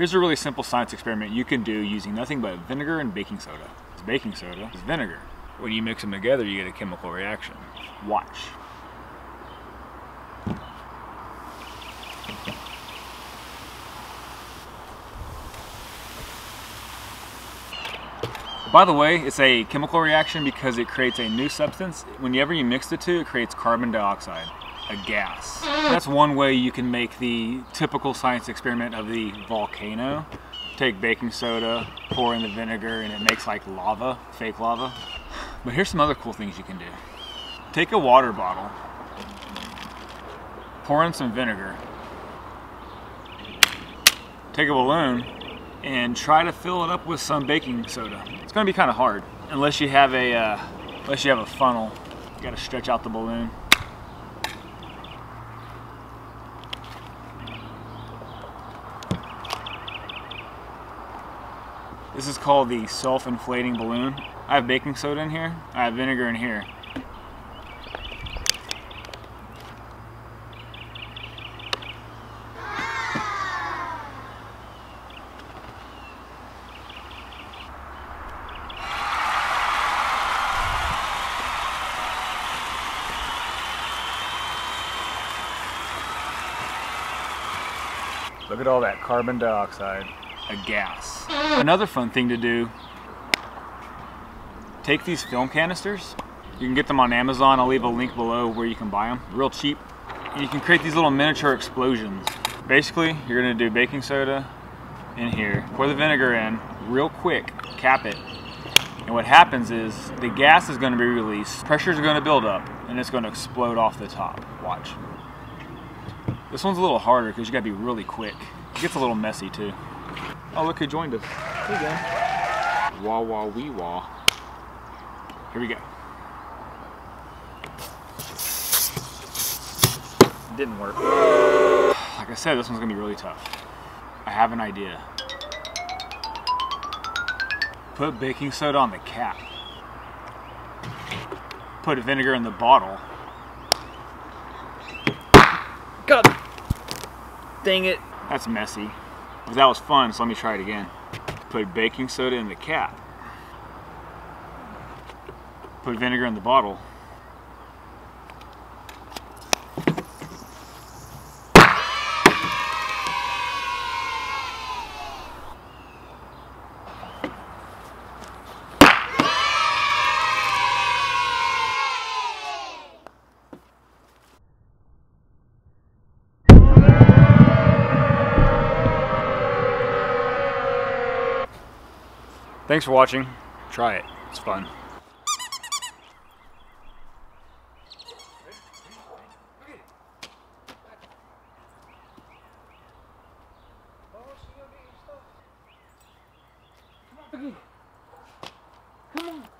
Here's a really simple science experiment you can do using nothing but vinegar and baking soda. It's baking soda, it's vinegar. When you mix them together, you get a chemical reaction. Watch. By the way, it's a chemical reaction because it creates a new substance. Whenever you mix the two, it creates carbon dioxide, a gas. That's one way you can make the typical science experiment of the volcano. Take baking soda, pour in the vinegar, and it makes like lava, fake lava. But here's some other cool things you can do. Take a water bottle, pour in some vinegar, take a balloon, and try to fill it up with some baking soda. It's gonna be kind of hard unless you have a funnel. You gotta stretch out the balloon. This is called the self-inflating balloon. I have baking soda in here. I have vinegar in here. Look at all that carbon dioxide, a gas. Another fun thing to do, take these film canisters. You can get them on Amazon. I'll leave a link below where you can buy them. Real cheap. And you can create these little miniature explosions. Basically, you're gonna do baking soda in here, pour the vinegar in real quick, cap it. And what happens is the gas is gonna be released, pressure's gonna build up, and it's gonna explode off the top. Watch. This one's a little harder because you gotta be really quick. It gets a little messy too. Oh, look who joined us. Here we go. Wah, wah, wee, wah. Here we go. It didn't work. Like I said, this one's gonna be really tough. I have an idea. Put baking soda on the cap. Put vinegar in the bottle. God dang it. That's messy. But that was fun, so let me try it again. Put baking soda in the cap. Put vinegar in the bottle. Thanks for watching. Try it. It's fun. Come on.